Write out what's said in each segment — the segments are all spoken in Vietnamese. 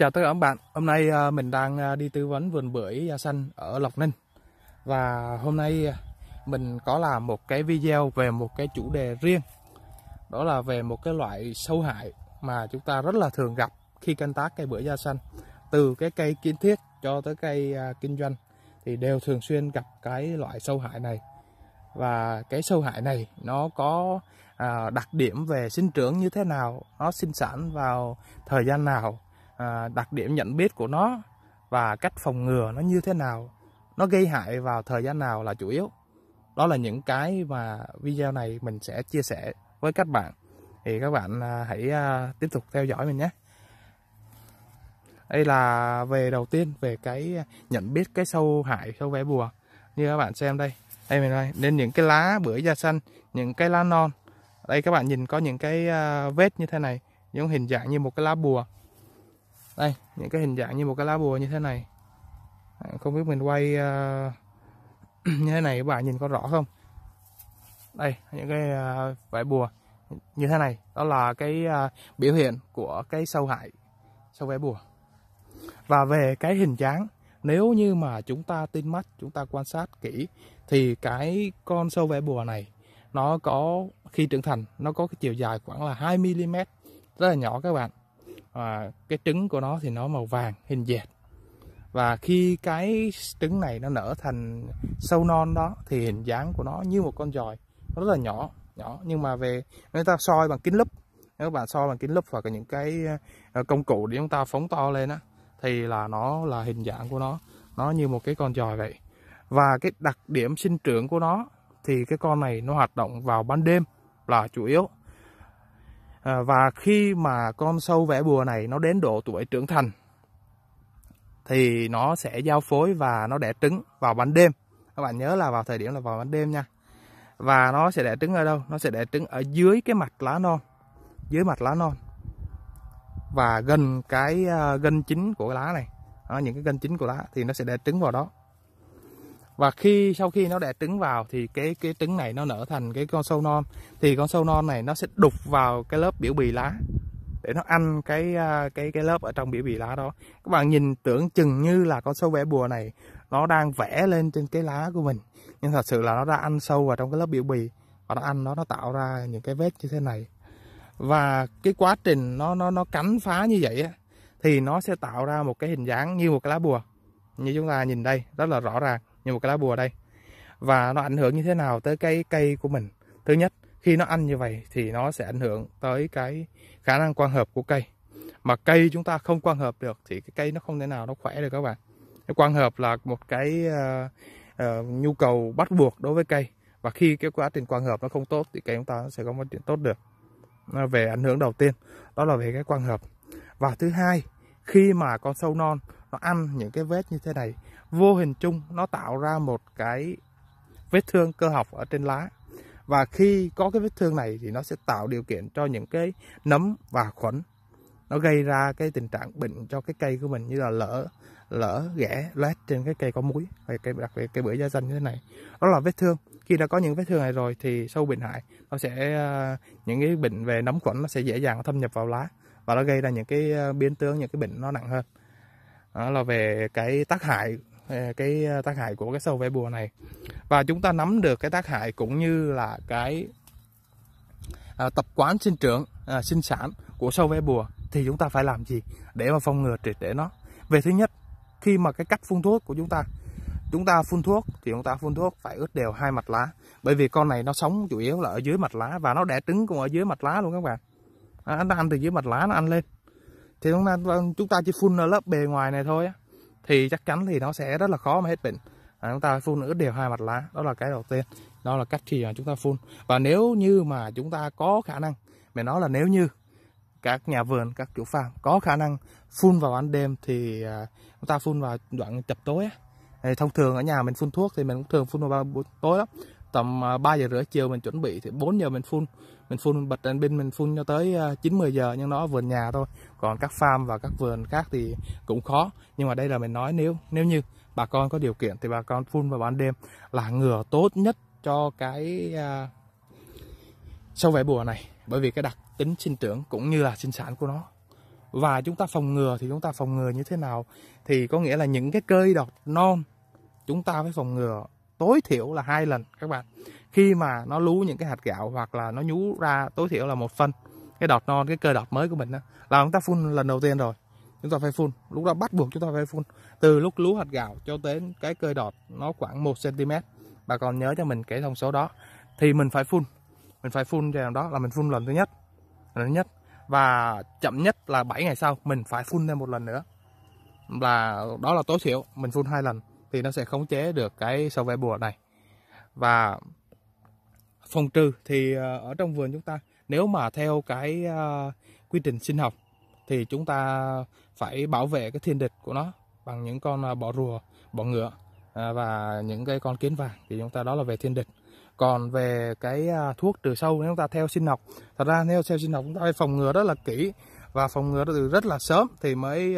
chào tất cả các bạn. Hôm nay mình đang đi tư vấn vườn bưởi xanh ở Lộc Ninh. Và hôm nay mình có làm một cái video về một cái chủ đề riêng. Đó là về một cái loại sâu hại mà chúng ta rất là thường gặp khi canh tác cây bưởi da xanh. Từ cái cây kiến thiết cho tới cây kinh doanh thì đều thường xuyên gặp cái loại sâu hại này. Và cái sâu hại này nó có đặc điểm về sinh trưởng như thế nào, nó sinh sản vào thời gian nào, đặc điểm nhận biết của nó và cách phòng ngừa nó như thế nào, nó gây hại vào thời gian nào là chủ yếu. Đó là những cái mà video này mình sẽ chia sẻ với các bạn. Thì các bạn hãy tiếp tục theo dõi mình nhé. Đây là đầu tiên về cái nhận biết cái sâu hại, sâu vẽ bùa. Như các bạn xem đây, đây mình đây, nên những cái lá bưởi da xanh, những cái lá non. Đây các bạn nhìn có những cái vết như thế này, những hình dạng như một cái lá bùa. Đây, những cái hình dạng như một cái lá bùa như thế này. Không biết mình quay như thế này các bạn nhìn có rõ không? Đây, những cái vải bùa như thế này. Đó là cái biểu hiện của cái sâu hại, sâu vẽ bùa. Và về cái hình dáng, nếu như mà chúng ta tin mắt, chúng ta quan sát kỹ thì cái con sâu vẽ bùa này nó có, khi trưởng thành, nó có cái chiều dài khoảng là 2 mm, rất là nhỏ các bạn. Cái trứng của nó thì nó màu vàng, hình dẹt. Và khi cái trứng này nó nở thành sâu non đó thì hình dáng của nó như một con giòi, nó rất là nhỏ. Nhưng mà về người ta soi bằng kính lúp, nếu các bạn soi bằng kính lúp hoặc những cái công cụ để chúng ta phóng to lên á, thì là nó là hình dạng của nó như một cái con giòi vậy. Và cái đặc điểm sinh trưởng của nó thì cái con này nó hoạt động vào ban đêm là chủ yếu. Và khi mà con sâu vẽ bùa này nó đến độ tuổi trưởng thành thì nó sẽ giao phối và nó đẻ trứng vào ban đêm. Các bạn nhớ là vào thời điểm là vào ban đêm nha. Và nó sẽ đẻ trứng ở đâu? Nó sẽ đẻ trứng ở dưới cái mặt lá non, dưới mặt lá non và gần cái gân chính của lá này. Những cái gân chính của lá thì nó sẽ đẻ trứng vào đó. Và sau khi nó đẻ trứng vào thì cái trứng này nó nở thành cái con sâu non, thì con sâu non này nó sẽ đục vào cái lớp biểu bì lá để nó ăn cái lớp ở trong biểu bì lá đó. Các bạn nhìn tưởng chừng như là con sâu vẽ bùa này nó đang vẽ lên trên cái lá của mình, nhưng thật sự là nó đã ăn sâu vào trong cái lớp biểu bì và nó ăn nó tạo ra những cái vết như thế này. Và cái quá trình nó cắn phá như vậy á, thì nó sẽ tạo ra một cái hình dáng như một cái lá bùa, như chúng ta nhìn đây rất là rõ ràng, như một cái lá bùa đây. Và nó ảnh hưởng như thế nào tới cái cây của mình? Thứ nhất, khi nó ăn như vậy thì nó sẽ ảnh hưởng tới cái khả năng quang hợp của cây. Mà cây chúng ta không quang hợp được thì cái cây nó không thể nào nó khỏe được các bạn. Cái quang hợp là một cái nhu cầu bắt buộc đối với cây. Và khi cái quá trình quang hợp nó không tốt thì cây chúng ta sẽ không phát triển tốt được. Về ảnh hưởng đầu tiên, đó là về cái quang hợp. Và thứ hai, khi mà con sâu non nó ăn những cái vết như thế này, vô hình chung nó tạo ra một cái vết thương cơ học ở trên lá. Và khi có cái vết thương này thì nó sẽ tạo điều kiện cho những cái nấm và khuẩn. Nó gây ra cái tình trạng bệnh cho cái cây của mình, như là lỡ ghẻ loét trên cái cây có múi, đặc biệt cây bưởi da xanh như thế này. Đó là vết thương. Khi đã có những vết thương này rồi thì sâu bệnh hại, nó sẽ những cái bệnh về nấm khuẩn nó sẽ dễ dàng thâm nhập vào lá và nó gây ra những cái biến tướng, những cái bệnh nó nặng hơn. Đó là về cái tác hại của cái sâu vẽ bùa này. Và chúng ta nắm được cái tác hại cũng như là cái tập quán sinh trưởng, sinh sản của sâu vẽ bùa thì chúng ta phải làm gì để mà phòng ngừa triệt để nó? Về thứ nhất, khi mà cái cách phun thuốc của chúng ta phun thuốc thì chúng ta phun thuốc phải ướt đều hai mặt lá, bởi vì con này nó sống chủ yếu là ở dưới mặt lá và nó đẻ trứng cũng ở dưới mặt lá luôn các bạn. Nó ăn từ dưới mặt lá, nó ăn lên. Thì chúng ta chỉ phun ở lớp bề ngoài này thôi á, thì chắc chắn thì nó sẽ rất là khó mà hết bệnh. Chúng ta phun ướt đều hai mặt lá, đó là cái đầu tiên. Đó là cách khi mà chúng ta phun. Và nếu như mà chúng ta có khả năng, mình nói là nếu như các nhà vườn, các chủ farm có khả năng phun vào ban đêm thì chúng ta phun vào đoạn chập tối á. Thông thường ở nhà mình phun thuốc thì mình cũng thường phun vào buổi tối lắm. Tầm 3 giờ rưỡi chiều mình chuẩn bị thì 4 giờ mình phun bật đèn pin, mình phun cho tới 9-10 giờ, nhưng nó ở vườn nhà thôi. Còn các farm và các vườn khác thì cũng khó, nhưng mà đây là mình nói nếu như bà con có điều kiện thì bà con phun vào ban đêm là ngừa tốt nhất cho cái sâu vẽ bùa này, bởi vì cái đặc tính sinh trưởng cũng như là sinh sản của nó. Và chúng ta phòng ngừa thì chúng ta phòng ngừa như thế nào? Thì có nghĩa là những cái cây đọt non chúng ta phải phòng ngừa tối thiểu là 2 lần các bạn. Khi mà nó lú những cái hạt gạo hoặc là nó nhú ra tối thiểu là 1 phân cái đọt non, cái cây đọt mới của mình đó, là chúng ta phun lần đầu tiên rồi. Chúng ta phải phun, lúc đó bắt buộc chúng ta phải phun. Từ lúc lú hạt gạo cho đến cái cây đọt nó khoảng 1 cm. Bà con nhớ cho mình cái thông số đó. Thì mình phải phun. Mình phải phun cho đó là mình phun lần thứ nhất. Và chậm nhất là 7 ngày sau mình phải phun thêm 1 lần nữa. Là đó là tối thiểu, mình phun 2 lần thì nó sẽ khống chế được cái sâu vẽ bùa này. Và phòng trừ thì ở trong vườn chúng ta, nếu mà theo cái quy trình sinh học thì chúng ta phải bảo vệ cái thiên địch của nó bằng những con bọ rùa, bọ ngựa và những cái con kiến vàng, thì chúng ta đó là về thiên địch. Còn về cái thuốc trừ sâu, nếu chúng ta theo sinh học, thật ra theo sinh học chúng ta phải phòng ngừa rất là kỹ và phòng ngừa từ rất là sớm thì mới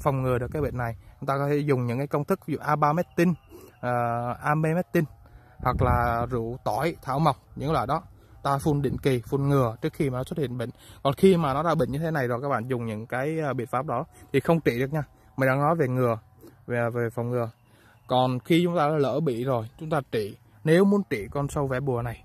phòng ngừa được cái bệnh này. Chúng ta có thể dùng những cái công thức ví dụ abametin, amemetin hoặc là rượu tỏi, thảo mộc, những loại đó ta phun định kỳ, phun ngừa trước khi mà nó xuất hiện bệnh. Còn khi mà nó ra bệnh như thế này rồi các bạn dùng những cái biện pháp đó thì không trị được nha. Mình đang nói về ngừa, về phòng ngừa. Còn khi chúng ta đã lỡ bị rồi, chúng ta trị. Nếu muốn trị con sâu vẽ bùa này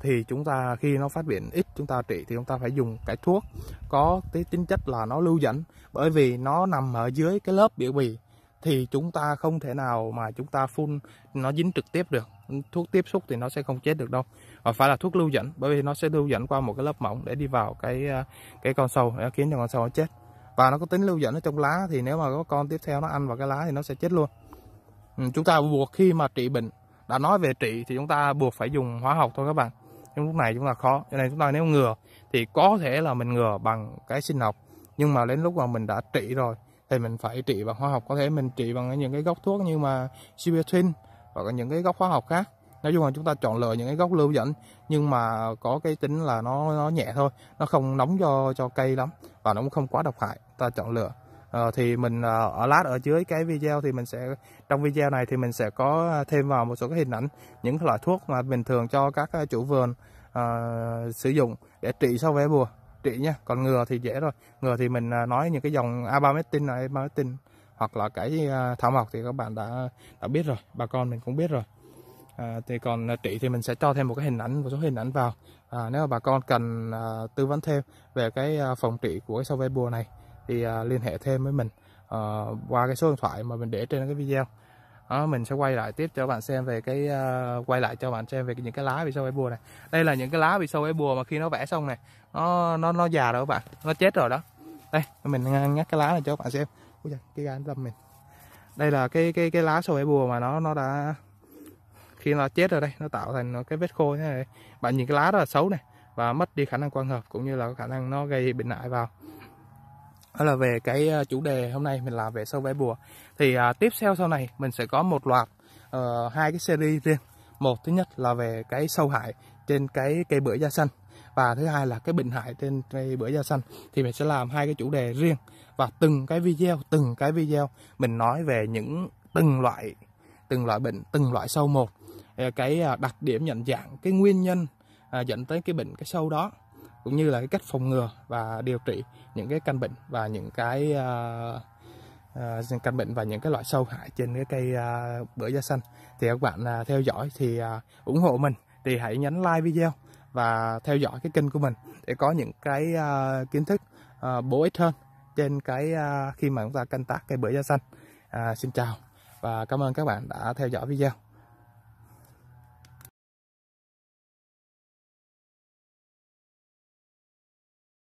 thì chúng ta khi nó phát triển ít chúng ta trị thì chúng ta phải dùng cái thuốc có cái tính chất là nó lưu dẫn, bởi vì nó nằm ở dưới cái lớp biểu bì thì chúng ta không thể nào mà chúng ta phun nó dính trực tiếp được. Thuốc tiếp xúc thì nó sẽ không chết được đâu. Và phải là thuốc lưu dẫn, bởi vì nó sẽ lưu dẫn qua một cái lớp mỏng để đi vào cái con sâu, để khiến cho con sâu nó chết. Và nó có tính lưu dẫn ở trong lá thì nếu mà có con tiếp theo nó ăn vào cái lá thì nó sẽ chết luôn. Chúng ta buộc khi mà trị bệnh, đã nói về trị thì chúng ta buộc phải dùng hóa học thôi các bạn. Nhưng lúc này chúng ta khó, cho nên chúng ta nếu ngừa thì có thể là mình ngừa bằng cái sinh học, nhưng mà đến lúc mà mình đã trị rồi thì mình phải trị bằng hóa học. Có thể mình trị bằng những cái gốc thuốc như mà Sibetin hoặc những cái gốc hóa học khác. Nói chung là chúng ta chọn lựa những cái gốc lưu dẫn nhưng mà có cái tính là nó nhẹ thôi, nó không nóng cho cây lắm và nó cũng không quá độc hại, ta chọn lựa. Thì mình ở lát ở dưới cái video thì mình sẽ, trong video này thì mình sẽ có thêm vào một số cái hình ảnh những loại thuốc mà bình thường cho các chủ vườn sử dụng để trị sâu vẽ bùa, trị nha. Còn ngừa thì dễ rồi, ngừa thì mình nói những cái dòng abametin này, abametin hoặc là cái thảo mộc thì các bạn đã biết rồi, bà con mình cũng biết rồi. Thì còn trị thì mình sẽ cho thêm một cái hình ảnh, một số hình ảnh vào nếu mà bà con cần tư vấn thêm về cái phòng trị của cái sâu vẽ bùa này thì liên hệ thêm với mình qua cái số điện thoại mà mình để trên cái video. Mình sẽ quay lại tiếp cho các bạn xem về cái những cái lá bị sâu vẽ bùa này. Đây là những cái lá bị sâu vẽ bùa mà khi nó vẽ xong này, nó già rồi các bạn, nó chết rồi đó. Đây, mình ngắt cái lá này cho các bạn xem. Ui giời, cái gà nó đâm mình. Đây là cái lá sâu vẽ bùa mà nó đã khi nó chết rồi đây, nó tạo thành cái vết khô thế này. Bạn nhìn cái lá rất là xấu này và mất đi khả năng quang hợp cũng như là khả năng nó gây bệnh hại vào. Đó là về cái chủ đề hôm nay mình làm về sâu vẽ bùa. Thì tiếp theo sau này mình sẽ có một loạt 2 cái series riêng. Một thứ nhất là về cái sâu hại trên cái cây bưởi da xanh và thứ hai là cái bệnh hại trên cây bưởi da xanh. Thì mình sẽ làm 2 cái chủ đề riêng và từng cái video mình nói về những từng loại bệnh, từng loại sâu một, cái đặc điểm nhận dạng, cái nguyên nhân dẫn tới cái bệnh cái sâu đó, cũng như là cái cách phòng ngừa và điều trị những cái căn bệnh và những cái loại sâu hại trên cái cây bưởi da xanh. Thì các bạn theo dõi thì ủng hộ mình thì hãy nhấn like video và theo dõi cái kênh của mình để có những cái kiến thức bổ ích hơn trên cái khi mà chúng ta canh tác cây bưởi da xanh. Xin chào và cảm ơn các bạn đã theo dõi video.